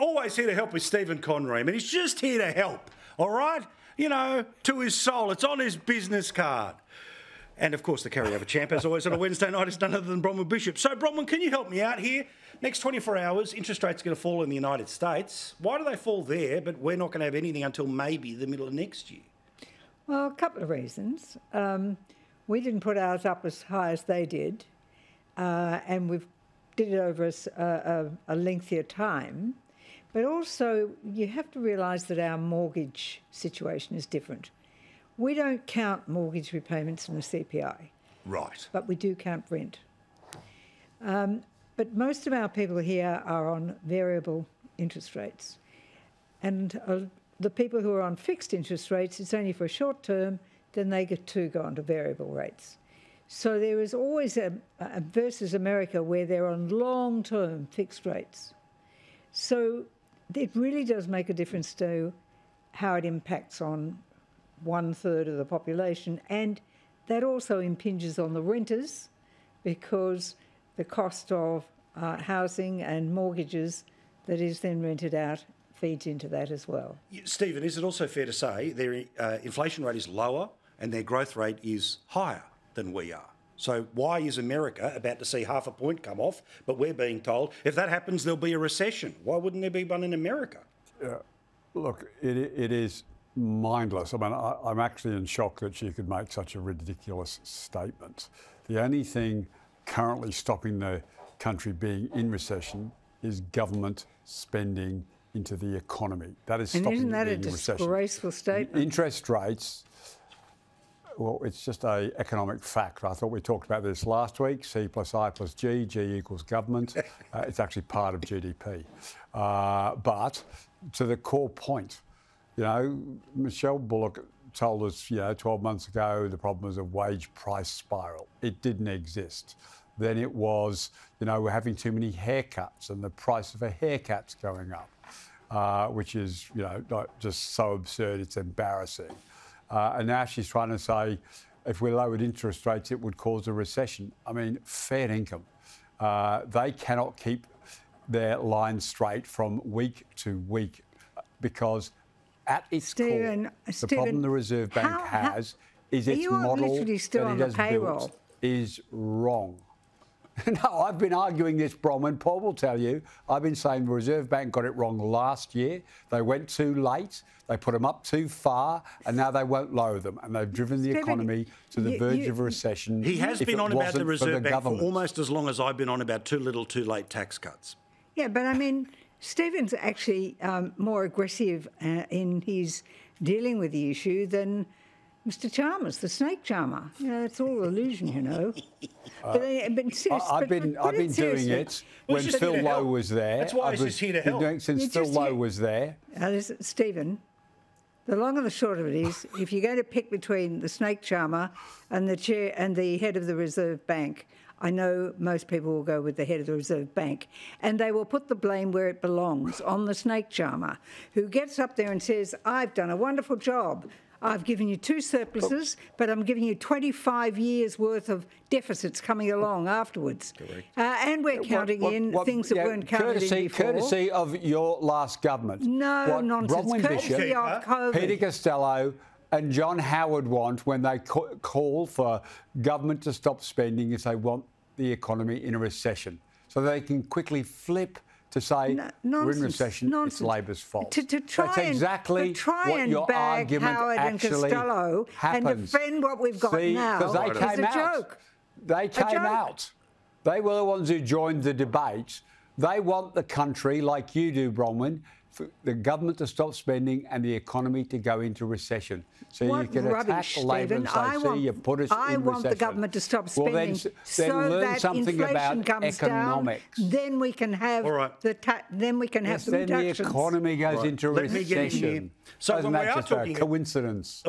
Always here to help with Stephen Conroy. I mean, he's just here to help, all right? You know, to his soul. It's on his business card. And, of course, the carryover champ, as always, on a Wednesday night is none other than Bronwyn Bishop. So, Bronwyn, can you help me out here? Next 24 hours, interest rates are going to fall in the United States. Why do they fall there, but we're not going to have anything until maybe the middle of next year? Well, a couple of reasons. We didn't put ours up as high as they did, and we did it over a lengthier time. But also, you have to realise that our mortgage situation is different. We don't count mortgage repayments in the CPI. Right. But we do count rent. But most of our people here are on variable interest rates. And the people who are on fixed interest rates, it's only for a short term, then they get to go on to variable rates. So there is always a versus America where they're on long-term fixed rates. So it really does make a difference to how it impacts on one-third of the population, and that also impinges on the renters because the cost of housing and mortgages that is then rented out feeds into that as well. Stephen, is it also fair to say their inflation rate is lower and their growth rate is higher than we are? So why is America about to see half a point come off, but we're being told if that happens there'll be a recession? Why wouldn't there be one in America? Look, it is mindless. I mean, I'm actually in shock that she could make such a ridiculous statement. The only thing currently stopping the country being in recession is government spending into the economy. That is stopping it being in recession. And isn't that a disgraceful statement? Interest rates, well, it's just an economic fact. I thought we talked about this last week. C plus I plus G, G equals government. It's actually part of GDP. But to the core point, you know, Michelle Bullock told us, you know, 12 months ago the problem was a wage-price spiral. It didn't exist. Then it was, you know, we're having too many haircuts and the price of a haircut's going up, which is, you know, just so absurd it's embarrassing. And now she's trying to say if we lowered interest rates it would cause a recession. I mean, fair income. They cannot keep their line straight from week to week because at its core, the problem the Reserve Bank has is its model that it has built is wrong. No, I've been arguing this, Bronwyn. Paul will tell you. I've been saying the Reserve Bank got it wrong last year. They went too late. They put them up too far, and now they won't lower them. And they've driven the economy to the verge of a recession. He has been on about the Reserve Bank for almost as long as I've been on about too little, too late tax cuts. Yeah, but I mean, Stephen's actually more aggressive in his dealing with the issue than Mr. Chalmers, the snake charmer. You know, it's all illusion, you know. I've been doing it when Phil Lowe was there. That's why he's here to help. I've been doing it since Phil Lowe was there. Stephen, the long and the short of it is, if you're going to pick between the snake charmer and the chair and the head of the Reserve Bank, I know most people will go with the head of the Reserve Bank, and they will put the blame where it belongs, on the snake charmer, who gets up there and says, I've done a wonderful job. I've given you two surpluses, but I'm giving you 25 years' worth of deficits coming along afterwards. And we're counting things that weren't counted in before. Courtesy of your last government. No nonsense. Bronwyn Bishop, Peter Costello and John Howard want when they call for government to stop spending if they want the economy in a recession. So they can quickly flip to say we're in recession, it's Labor's fault. That's exactly what your argument actually happens. And defend what we've got now. Because they came out. They came out. They were the ones who joined the debate. They want the country, like you do, Bronwyn, for the government to stop spending and the economy to go into recession. So you can attack Labor and say, see, you put us in recession. I want the government to stop spending so that inflation comes down. Then we can have the reductions. Then the economy goes into recession. So when we are talking coincidence.